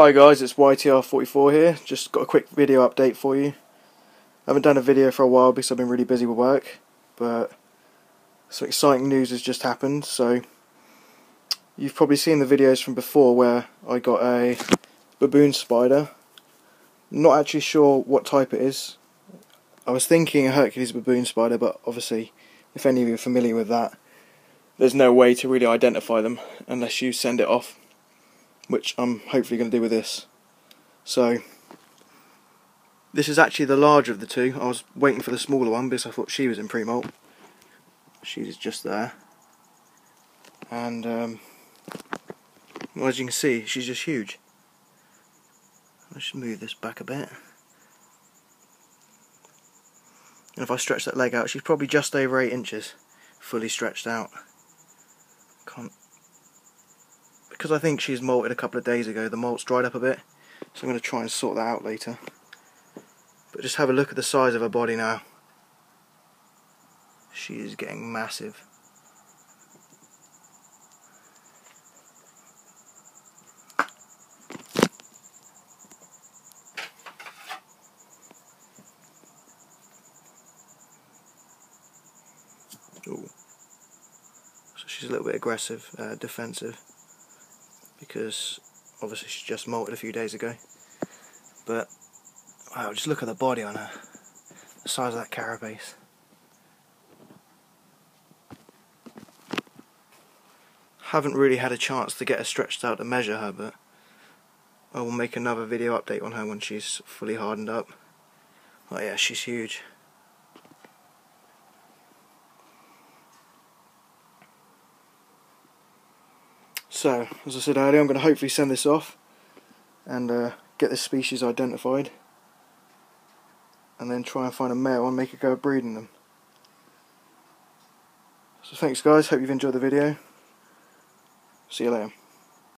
Hi guys, it's YTR44 here, just got a quick video update for you. I haven't done a video for a while because I've been really busy with work, but some exciting news has just happened. So you've probably seen the videos from before where I got a baboon spider. Not actually sure what type it is. I was thinking a Hercules baboon spider, but obviously if any of you are familiar with that, there's no way to really identify them unless you send it off, which I'm hopefully going to do with this. So this is actually the larger of the two. I was waiting for the smaller one because I thought she was in pre-molt. She's just there, and well, as you can see, she's just huge. I should move this back a bit, and if I stretch that leg out, she's probably just over 8 inches fully stretched out. Because I think she's molted a couple of days ago, the molt's dried up a bit, so I'm going to try and sort that out later. But just have a look at the size of her body now. She is getting massive. Ooh. So she's a little bit aggressive, defensive, because obviously she just molted a few days ago. But wow, just look at the body on her, the size of that carapace. Haven't really had a chance to get her stretched out to measure her, but I will make another video update on her when she's fully hardened up. Oh yeah, she's huge. So, as I said earlier, I'm going to hopefully send this off and get this species identified, and then try and find a male and make a go at breeding them. So thanks guys, hope you've enjoyed the video. See you later.